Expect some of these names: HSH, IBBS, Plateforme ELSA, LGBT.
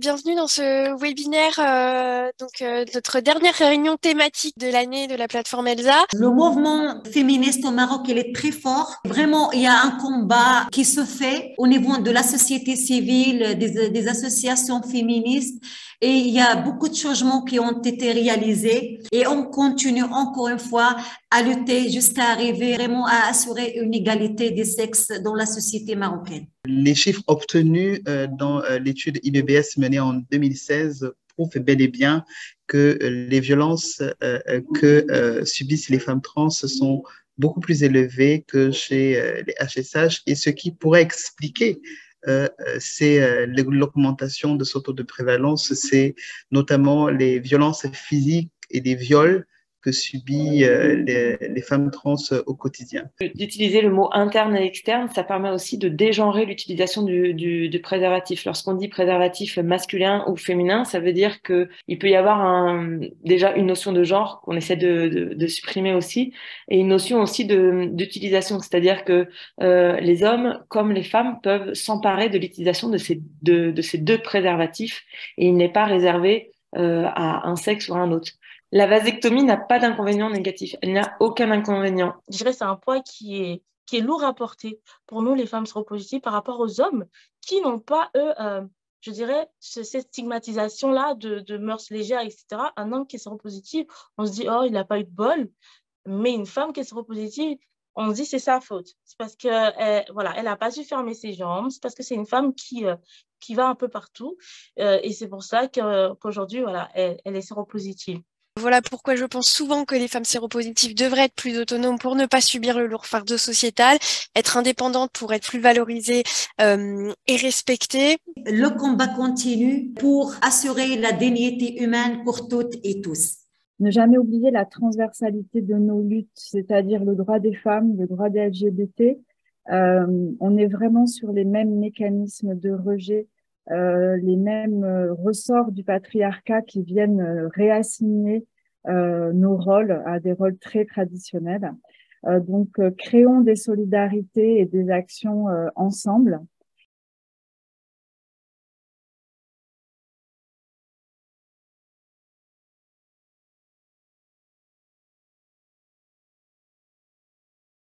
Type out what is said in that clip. Bienvenue dans ce webinaire, notre dernière réunion thématique de l'année de la plateforme ELSA. Le mouvement féministe au Maroc, il est très fort. Vraiment, il y a un combat qui se fait au niveau de la société civile, des associations féministes. Et il y a beaucoup de changements qui ont été réalisés. Et on continue encore une fois à lutter jusqu'à arriver vraiment à assurer une égalité des sexes dans la société marocaine. Les chiffres obtenus dans l'étude IBBS menée en 2016 prouvent bel et bien que les violences que subissent les femmes trans sont beaucoup plus élevées que chez les HSH, et ce qui pourrait expliquer l'augmentation de ce taux de prévalence, c'est notamment les violences physiques et les viols que subissent les femmes trans au quotidien. D'utiliser le mot interne et externe, ça permet aussi de dégenrer l'utilisation du préservatif. Lorsqu'on dit préservatif masculin ou féminin, ça veut dire qu'il peut y avoir déjà une notion de genre qu'on essaie de supprimer aussi, et une notion aussi d'utilisation, c'est-à-dire que les hommes comme les femmes peuvent s'emparer de l'utilisation de ces deux préservatifs, et il n'est pas réservé à un sexe ou à un autre. La vasectomie n'a pas d'inconvénient négatif, elle n'a aucun inconvénient. Je dirais que c'est un poids qui est lourd à porter pour nous, les femmes séropositives, par rapport aux hommes qui n'ont pas, eux, je dirais, cette stigmatisation-là de mœurs légères, etc. Un homme qui est séropositif, on se dit « oh, il n'a pas eu de bol », mais une femme qui est séropositive, on se dit « c'est sa faute ». C'est parce qu'elle n'a pas su fermer ses jambes, c'est parce que c'est une femme qui va un peu partout, et c'est pour ça qu'aujourd'hui, elle est séropositive. Voilà pourquoi je pense souvent que les femmes séropositives devraient être plus autonomes pour ne pas subir le lourd fardeau sociétal, être indépendantes pour être plus valorisées et respectées. Le combat continue pour assurer la dignité humaine pour toutes et tous. Ne jamais oublier la transversalité de nos luttes, c'est-à-dire le droit des femmes, le droit des LGBT. On est vraiment sur les mêmes mécanismes de rejet, les mêmes ressorts du patriarcat qui viennent réassigner nos rôles à des rôles très traditionnels. Donc, créons des solidarités et des actions ensemble.